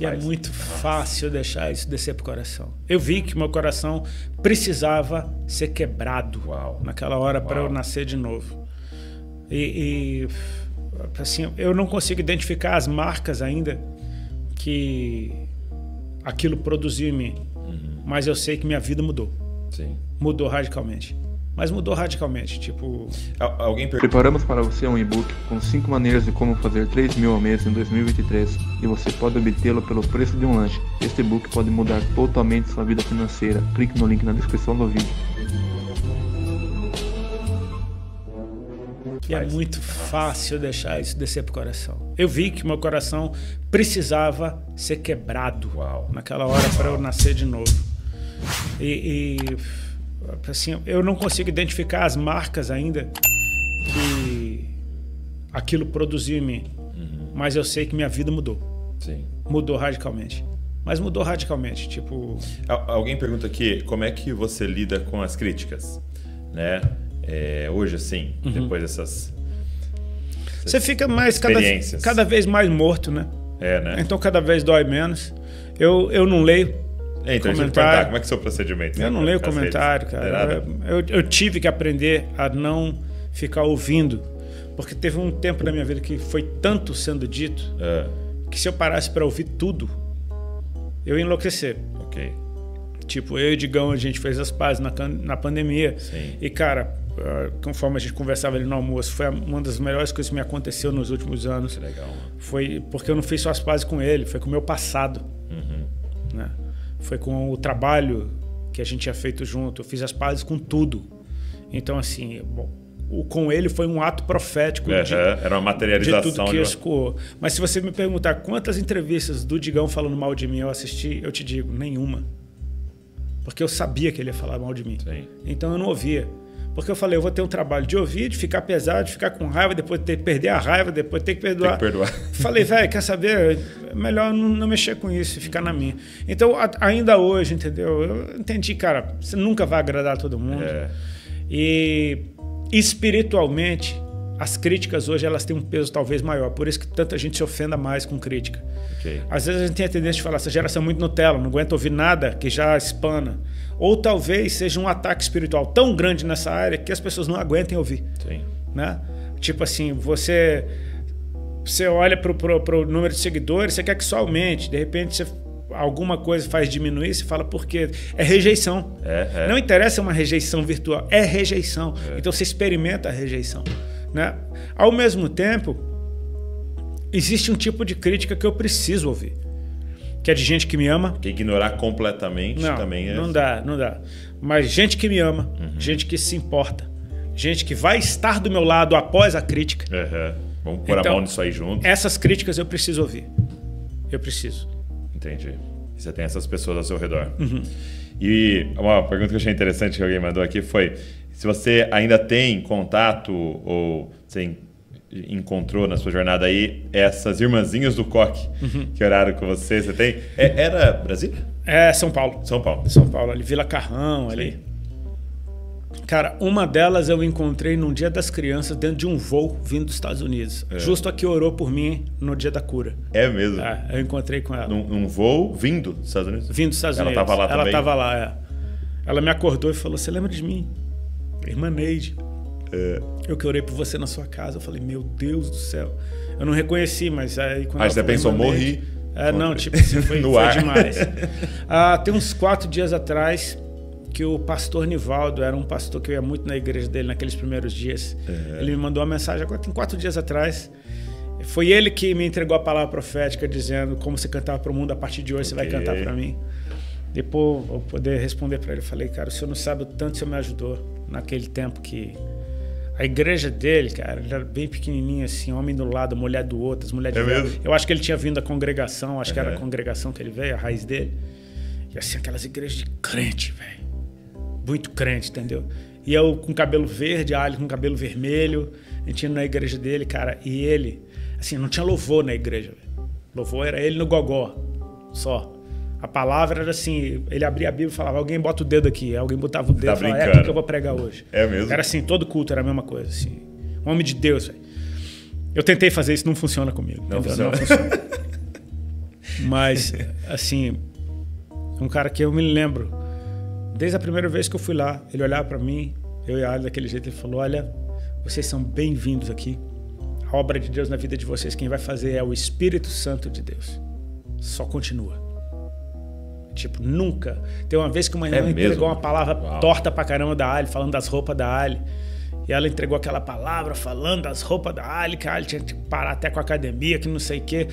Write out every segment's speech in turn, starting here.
E é muito fácil deixar isso descer pro coração. Eu vi que meu coração precisava ser quebrado naquela hora para eu nascer de novo. E assim, eu não consigo identificar as marcas ainda que aquilo produziu em mim. Uhum. Mas eu sei que minha vida mudou. Sim. Mudou radicalmente. Mas mudou radicalmente, tipo... Alguém perguntou... Preparamos para você um e-book com 5 maneiras de como fazer 3 mil ao mês em 2023 e você pode obtê-lo pelo preço de um lanche. Este e-book pode mudar totalmente sua vida financeira. Clique no link na descrição do vídeo. E é muito fácil deixar isso descer pro coração. Eu vi que meu coração precisava ser quebrado naquela hora para eu nascer de novo. Assim, eu não consigo identificar as marcas ainda que aquilo produziu em mim. Uhum. Mas eu sei que minha vida mudou. Sim. Mudou radicalmente. Mas mudou radicalmente, tipo... Alguém pergunta aqui, como é que você lida com as críticas? Né? Hoje, assim, uhum. Depois dessas... Você fica mais cada vez mais morto, né? É, né? Então cada vez dói menos. Eu não leio... Então, como é que é o seu procedimento? Eu não leio comentário, cara. Eu tive que aprender a não ficar ouvindo, porque teve um tempo da minha vida que foi tanto sendo dito que se eu parasse para ouvir tudo, eu ia enlouquecer. Ok. Tipo, eu e o Digão, a gente fez as pazes na pandemia. Sim. E, cara, conforme a gente conversava ali no almoço, foi uma das melhores coisas que me aconteceu nos últimos anos. Que legal. Foi porque eu não fiz só as pazes com ele, foi com o meu passado. Uhum. Né? Foi com o trabalho que a gente tinha feito junto. Eu fiz as pazes com tudo. Então, assim, com ele foi um ato profético. Era uma materialização. De tudo que escoou. Mas se você me perguntar quantas entrevistas do Digão falando mal de mim eu assisti, eu te digo, nenhuma. Porque eu sabia que ele ia falar mal de mim. Sim. Então eu não ouvia. Porque eu falei, eu vou ter um trabalho de ouvir, de ficar pesado, de ficar com raiva, depois ter que perder a raiva, depois ter que perdoar. Falei, velho, quer saber? Melhor não mexer com isso e ficar na minha. Então, ainda hoje, entendeu? Eu entendi, cara, você nunca vai agradar todo mundo. É. E espiritualmente, as críticas hoje elas têm um peso talvez maior. Por isso que tanta gente se ofenda mais com crítica. Okay. Às vezes a gente tem a tendência de falar, essa geração é muito Nutella, não aguenta ouvir nada que já espana. Ou talvez seja um ataque espiritual tão grande nessa área que as pessoas não aguentem ouvir. Sim. Né? Tipo assim, você olha para o número de seguidores, você quer que só aumente. De repente, alguma coisa faz diminuir, você fala por quê? É rejeição. Não interessa uma rejeição virtual, é rejeição. Então você experimenta a rejeição. Né? Ao mesmo tempo, existe um tipo de crítica que eu preciso ouvir. Que é de gente que me ama. Que ignorar completamente também é... Não dá, não dá. Mas gente que me ama, uhum. Gente que se importa, gente que vai estar do meu lado após a crítica. Uhum. Vamos pôr a mão nisso aí junto. Essas críticas eu preciso ouvir. Eu preciso. Entendi. E você tem essas pessoas ao seu redor. Uhum. E uma pergunta que eu achei interessante que alguém mandou aqui foi... Se você ainda tem contato ou você encontrou na sua jornada aí essas irmãzinhas do coque que oraram com você, você tem? Era Brasília? É, São Paulo. São Paulo. São Paulo, ali, Vila Carrão, ali. Cara, uma delas eu encontrei num dia das crianças dentro de um voo vindo dos Estados Unidos. Justo a que orou por mim no dia da cura. É mesmo? É, eu encontrei com ela. Num voo vindo dos Estados Unidos? Vindo dos Estados Unidos. Ela tava lá também? Ela tava lá, é. Ela me acordou e falou, você lembra de mim? Irmã Neide, eu que orei por você na sua casa. Eu falei, meu Deus do céu. Eu não reconheci, mas aí... Quando você pensou, morri? Não, tipo, assim, foi demais. Tem uns 4 dias atrás que o pastor Nivaldo, era um pastor que eu ia muito na igreja dele naqueles primeiros dias. Ele me mandou uma mensagem, agora tem 4 dias atrás. Foi ele que me entregou a palavra profética dizendo como você cantava para o mundo, a partir de hoje você vai cantar para mim. Depois eu poder responder para ele. Eu falei, cara, o senhor não sabe o tanto que o senhor me ajudou naquele tempo que... A igreja dele, cara, ele era bem pequenininha, assim, homem de um lado, mulher do outro, as mulheres do outro. Eu acho que ele tinha vindo da congregação, acho que era a congregação que ele veio, a raiz dele. E assim, aquelas igrejas de crente, velho. Muito crente, entendeu? E eu com cabelo verde, a Ali com cabelo vermelho, a gente indo na igreja dele, cara, e ele... Assim, não tinha louvor na igreja, velho. Louvor era ele no gogó, só. A palavra era assim, ele abria a Bíblia e falava, alguém bota o dedo aqui, alguém botava o dedo e falava, é aqui que eu vou pregar hoje. É mesmo? Era assim, todo culto era a mesma coisa, assim. Homem de Deus, velho. Eu tentei fazer isso, não funciona comigo. Não funciona. Mas, assim, um cara que eu me lembro, desde a primeira vez que eu fui lá, ele olhava para mim, eu e a Ali daquele jeito, ele falou: olha, vocês são bem-vindos aqui. A obra de Deus na vida de vocês, quem vai fazer é o Espírito Santo de Deus. Só continua. Tipo, nunca. Tem uma vez que uma irmã entregou uma palavra torta pra caramba da Ali, falando das roupas da Ali. E ela entregou aquela palavra falando das roupas da Ali, que a Ali tinha que parar até com a academia, que não sei o quê.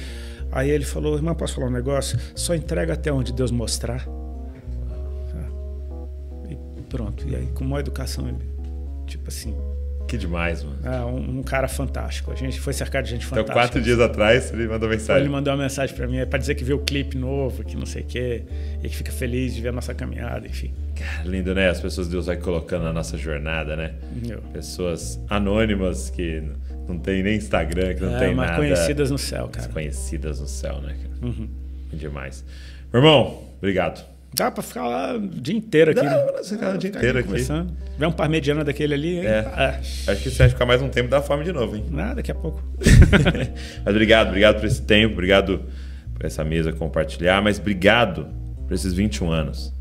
Aí ele falou: irmã, posso falar um negócio? Só entrega até onde Deus mostrar. E pronto. E aí, com uma educação, ele, tipo assim... Que demais, mano. É, um cara fantástico. A gente foi cercado de gente fantástica. Então, 4 dias atrás, ele mandou mensagem. Ele mandou uma mensagem pra mim, pra dizer que viu o clipe novo, que não sei o quê, e que fica feliz de ver a nossa caminhada, enfim. Cara, lindo, né? As pessoas Deus vai colocando na nossa jornada, né? Pessoas anônimas que não tem nem Instagram, que não tem nada. Mas conhecidas no céu, cara. As conhecidas no céu, né, cara? Uhum. Demais. Meu irmão, obrigado. Dá pra ficar lá o dia inteiro aqui. Dá pra ficar o dia inteiro aqui. Vem um parmegiana daquele ali. Acho que se vai ficar mais um tempo, dá fome de novo, hein? Daqui a pouco. Mas obrigado por esse tempo, obrigado por essa mesa compartilhar, mas obrigado por esses 21 anos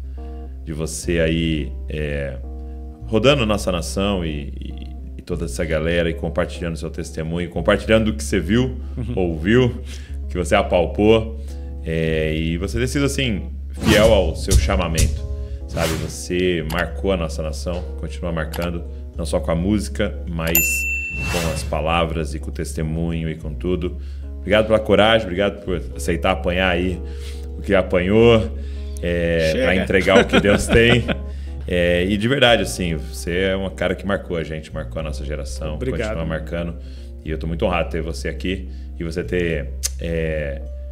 de você aí rodando nossa nação e toda essa galera e compartilhando seu testemunho, compartilhando o que você viu, ouviu, que você apalpou. E você decide assim... fiel ao seu chamamento, sabe? Você marcou a nossa nação, continua marcando, não só com a música, mas com as palavras e com o testemunho e com tudo. Obrigado pela coragem, obrigado por aceitar apanhar aí o que apanhou, para entregar o que Deus tem. E de verdade, assim, você é uma cara que marcou a gente, marcou a nossa geração, continua marcando. E eu tô muito honrado de ter você aqui e você ter...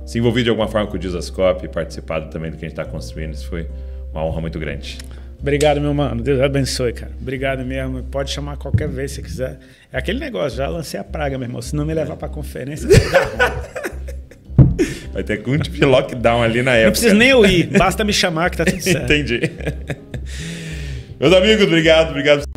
se envolvido de alguma forma com o JesusCopy e participado também do que a gente está construindo. Isso foi uma honra muito grande. Obrigado, meu mano. Deus abençoe, cara. Obrigado mesmo. Pode chamar qualquer vez se quiser. É aquele negócio, já lancei a praga, meu irmão. Se não me levar para a conferência... Vai ter algum tipo de lockdown ali na época. Não precisa nem eu ir. Basta me chamar que tá tudo certo. Entendi. Meus amigos, obrigado.